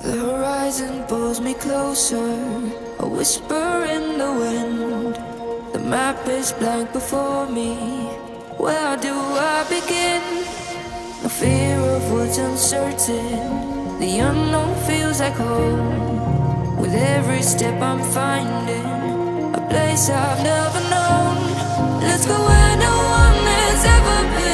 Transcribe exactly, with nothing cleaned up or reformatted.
The horizon pulls me closer, a whisper in the wind. The map is blank before me, where do I begin? No fear of what's uncertain, the unknown feels like home. With every step I'm finding a place I've never known. Let's go where no one has ever been.